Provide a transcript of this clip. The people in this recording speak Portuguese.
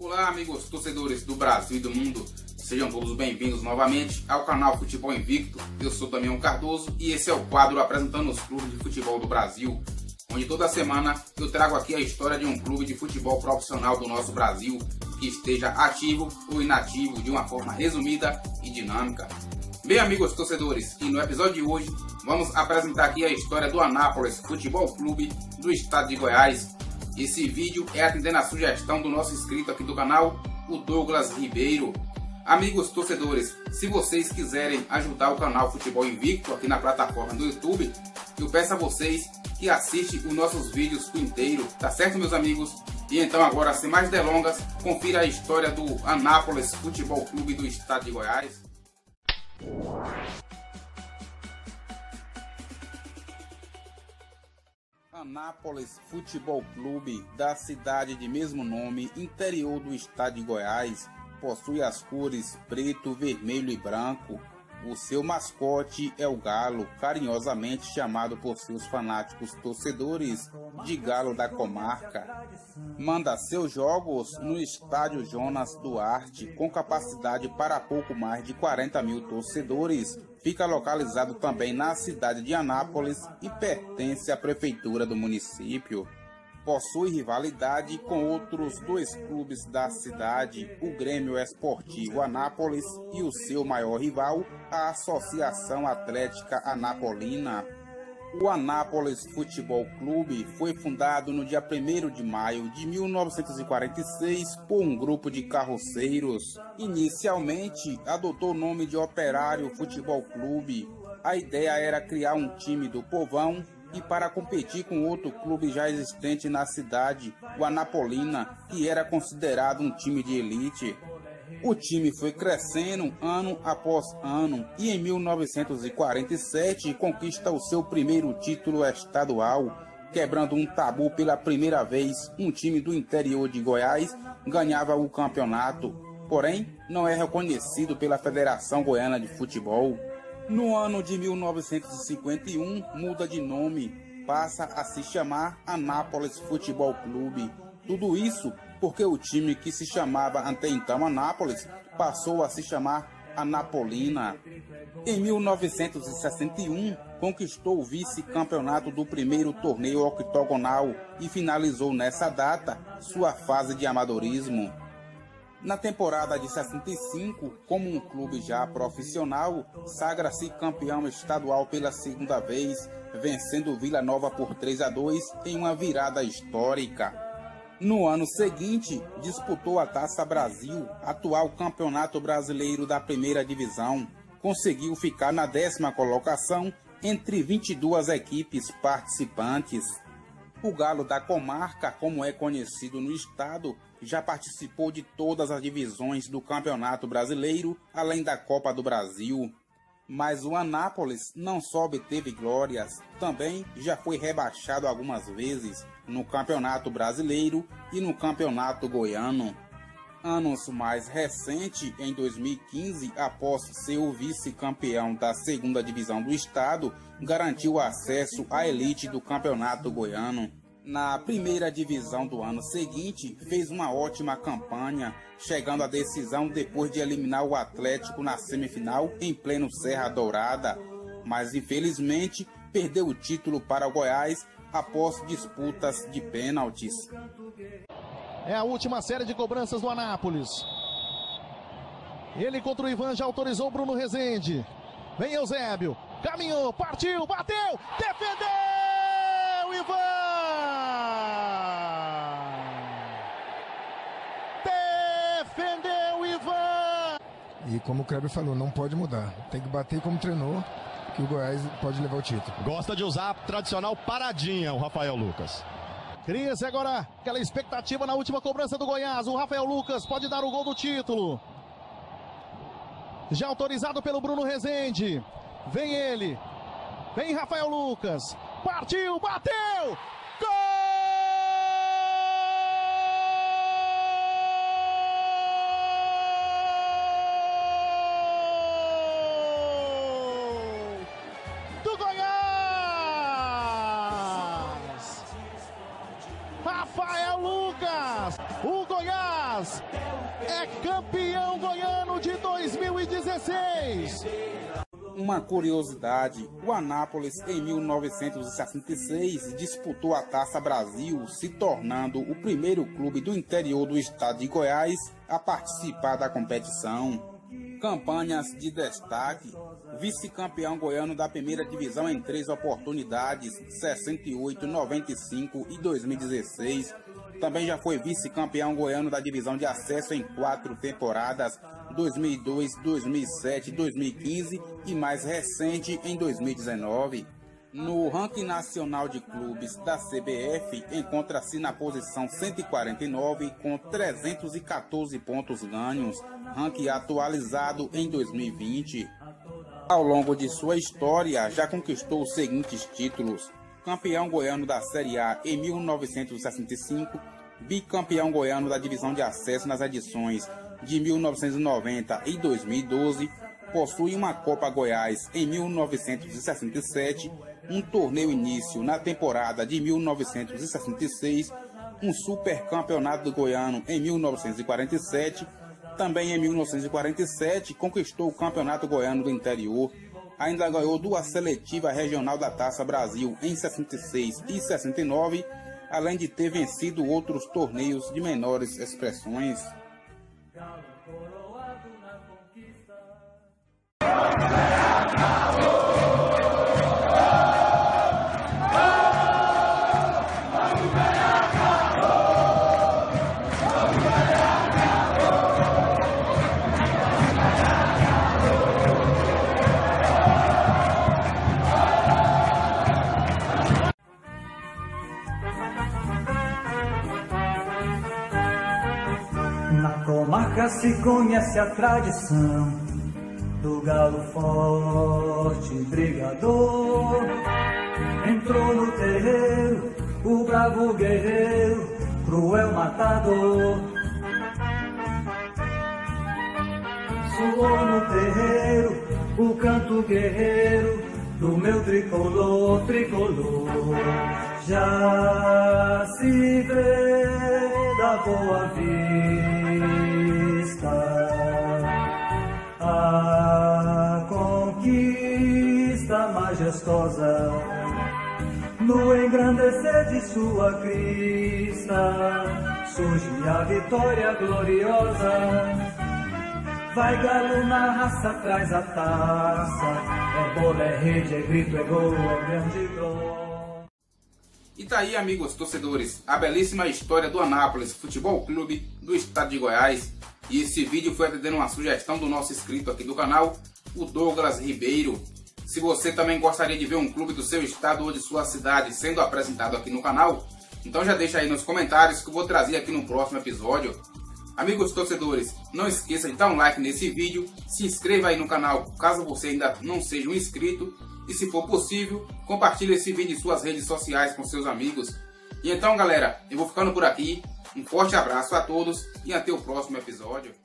Olá, amigos torcedores do Brasil e do mundo, sejam todos bem-vindos novamente ao canal Futebol Invicto. Eu sou Damião Cardoso e esse é o quadro apresentando os clubes de futebol do Brasil, onde toda semana eu trago aqui a história de um clube de futebol profissional do nosso Brasil que esteja ativo ou inativo de uma forma resumida e dinâmica. Bem, amigos torcedores, e no episódio de hoje vamos apresentar aqui a história do Anápolis Futebol Clube do estado de Goiás. Esse vídeo é atendendo a sugestão do nosso inscrito aqui do canal, o Douglas Ribeiro. Amigos torcedores, se vocês quiserem ajudar o canal Futebol Invicto aqui na plataforma do YouTube, eu peço a vocês que assistem os nossos vídeos por inteiro, tá certo, meus amigos? E então agora, sem mais delongas, confira a história do Anápolis Futebol Clube do estado de Goiás. Anápolis Futebol Clube, da cidade de mesmo nome, interior do estado de Goiás, possui as cores preto, vermelho e branco. O seu mascote é o galo, carinhosamente chamado por seus fanáticos torcedores de Galo da Comarca. Manda seus jogos no Estádio Jonas Duarte, com capacidade para pouco mais de 40 mil torcedores. Fica localizado também na cidade de Anápolis e pertence à prefeitura do município. Possui rivalidade com outros dois clubes da cidade, o Grêmio Esportivo Anápolis e o seu maior rival, a Associação Atlética Anapolina. O Anápolis Futebol Clube foi fundado no dia 1º de maio de 1946 por um grupo de carroceiros. Inicialmente, adotou o nome de Operário Futebol Clube. A ideia era criar um time do povão e para competir com outro clube já existente na cidade, o Anapolina, que era considerado um time de elite. O time foi crescendo ano após ano e em 1947 conquista o seu primeiro título estadual, quebrando um tabu pela primeira vez. Um time do interior de Goiás ganhava o campeonato, porém não é reconhecido pela Federação Goiana de Futebol. No ano de 1951, muda de nome, passa a se chamar Anápolis Futebol Clube. Tudo isso porque o time que se chamava até então Anápolis passou a se chamar Anapolina. Em 1961, conquistou o vice-campeonato do primeiro torneio octogonal e finalizou nessa data sua fase de amadorismo. Na temporada de 65, como um clube já profissional, sagra-se campeão estadual pela segunda vez, vencendo Vila Nova por 3-2 em uma virada histórica. No ano seguinte, disputou a Taça Brasil, atual Campeonato Brasileiro da Primeira Divisão. Conseguiu ficar na 10ª colocação entre 22 equipes participantes. O Galo da Comarca, como é conhecido no estado, já participou de todas as divisões do Campeonato Brasileiro, além da Copa do Brasil. Mas o Anápolis não só obteve glórias, também já foi rebaixado algumas vezes no Campeonato Brasileiro e no Campeonato Goiano. Anos mais recente, em 2015, após ser o vice-campeão da segunda divisão do estado, garantiu acesso à elite do Campeonato Goiano. Na primeira divisão do ano seguinte, fez uma ótima campanha, chegando à decisão depois de eliminar o Atlético na semifinal em pleno Serra Dourada. Mas infelizmente, perdeu o título para o Goiás após disputas de pênaltis. É a última série de cobranças do Anápolis. Ele contra o Ivan já autorizou o Bruno Rezende. Vem Eusébio, caminhou, partiu, bateu, defendeu Ivan! Defendeu Ivan! E como o Kreber falou, não pode mudar. Tem que bater como treinou, que o Goiás pode levar o título. Gosta de usar a tradicional paradinha o Rafael Lucas. Cria-se agora aquela expectativa na última cobrança do Goiás. O Rafael Lucas pode dar o gol do título. Já autorizado pelo Bruno Rezende. Vem ele. Vem Rafael Lucas. Partiu, bateu! Gol! Do Goiás! Rafael Lucas, o Goiás é campeão goiano de 2016. Uma curiosidade, o Anápolis em 1966 disputou a Taça Brasil, se tornando o primeiro clube do interior do estado de Goiás a participar da competição. Campanhas de destaque: vice-campeão goiano da primeira divisão em 3 oportunidades, 68, 95 e 2016. Também já foi vice-campeão goiano da divisão de acesso em 4 temporadas, 2002, 2007, 2015 e mais recente em 2019. No ranking nacional de clubes da CBF, encontra-se na posição 149 com 314 pontos ganhos, ranking atualizado em 2020. Ao longo de sua história, já conquistou os seguintes títulos: campeão goiano da Série A em 1965, bicampeão goiano da divisão de acesso nas edições de 1990 e 2012, possui uma Copa Goiás em 1967, um torneio início na temporada de 1966, um supercampeonato goiano em 1947, também em 1947 conquistou o Campeonato Goiano do Interior. Ainda ganhou 2 seletivas regional da Taça Brasil em 66 e 69, além de ter vencido outros torneios de menores expressões. Se conhece a tradição do galo forte, brigador. Entrou no terreiro o bravo guerreiro, cruel matador. Suou no terreiro o canto guerreiro do meu tricolor, tricolor. Já se vê da boa vida a conquista majestosa, no engrandecer de sua crista, surge a vitória gloriosa. Vai galo na raça, traz a taça, é bola, é rede, é grito, é gol, é grande gol. E tá aí, amigos torcedores, a belíssima história do Anápolis Futebol Clube do estado de Goiás. E esse vídeo foi atendendo uma sugestão do nosso inscrito aqui do canal, o Douglas Ribeiro. Se você também gostaria de ver um clube do seu estado ou de sua cidade sendo apresentado aqui no canal, então já deixa aí nos comentários que eu vou trazer aqui no próximo episódio. Amigos torcedores, não esqueça de dar um like nesse vídeo, se inscreva aí no canal caso você ainda não seja um inscrito. E se for possível, compartilhe esse vídeo em suas redes sociais com seus amigos. E então, galera, eu vou ficando por aqui. Um forte abraço a todos e até o próximo episódio.